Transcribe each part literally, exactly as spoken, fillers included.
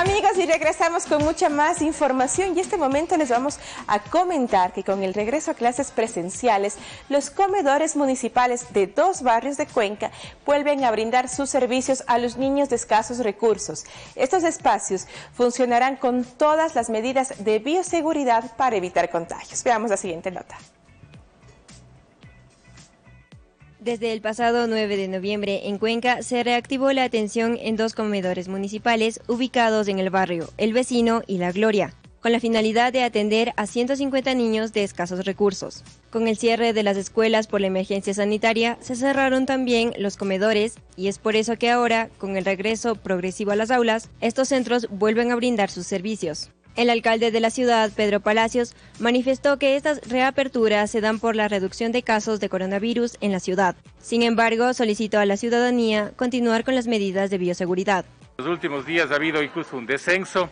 Amigos, y regresamos con mucha más información, y este momento les vamos a comentar que con el regreso a clases presenciales, los comedores municipales de dos barrios de Cuenca vuelven a brindar sus servicios a los niños de escasos recursos. Estos espacios funcionarán con todas las medidas de bioseguridad para evitar contagios. Veamos la siguiente nota. Desde el pasado nueve de noviembre en Cuenca se reactivó la atención en dos comedores municipales ubicados en el barrio El Vecino y La Gloria, con la finalidad de atender a ciento cincuenta niños de escasos recursos. Con el cierre de las escuelas por la emergencia sanitaria, se cerraron también los comedores, y es por eso que ahora, con el regreso progresivo a las aulas, estos centros vuelven a brindar sus servicios. El alcalde de la ciudad, Pedro Palacios, manifestó que estas reaperturas se dan por la reducción de casos de coronavirus en la ciudad. Sin embargo, solicitó a la ciudadanía continuar con las medidas de bioseguridad. En los últimos días ha habido incluso un descenso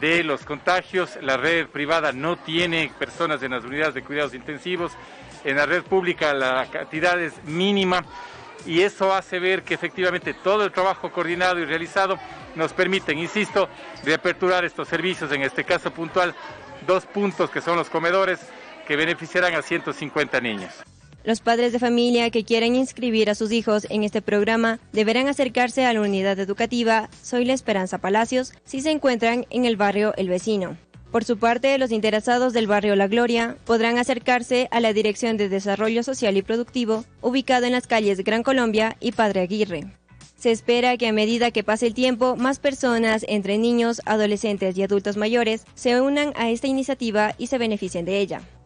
de los contagios. La red privada no tiene personas en las unidades de cuidados intensivos. En la red pública la cantidad es mínima, y eso hace ver que efectivamente todo el trabajo coordinado y realizado nos permiten, insisto, reaperturar estos servicios, en este caso puntual, dos puntos que son los comedores, que beneficiarán a ciento cincuenta niños. Los padres de familia que quieran inscribir a sus hijos en este programa deberán acercarse a la unidad educativa Zoila Esperanza Palacios si se encuentran en el barrio El Vecino. Por su parte, los interesados del barrio La Gloria podrán acercarse a la Dirección de Desarrollo Social y Productivo, ubicada en las calles Gran Colombia y Padre Aguirre. Se espera que a medida que pase el tiempo, más personas, entre niños, adolescentes y adultos mayores, se unan a esta iniciativa y se beneficien de ella.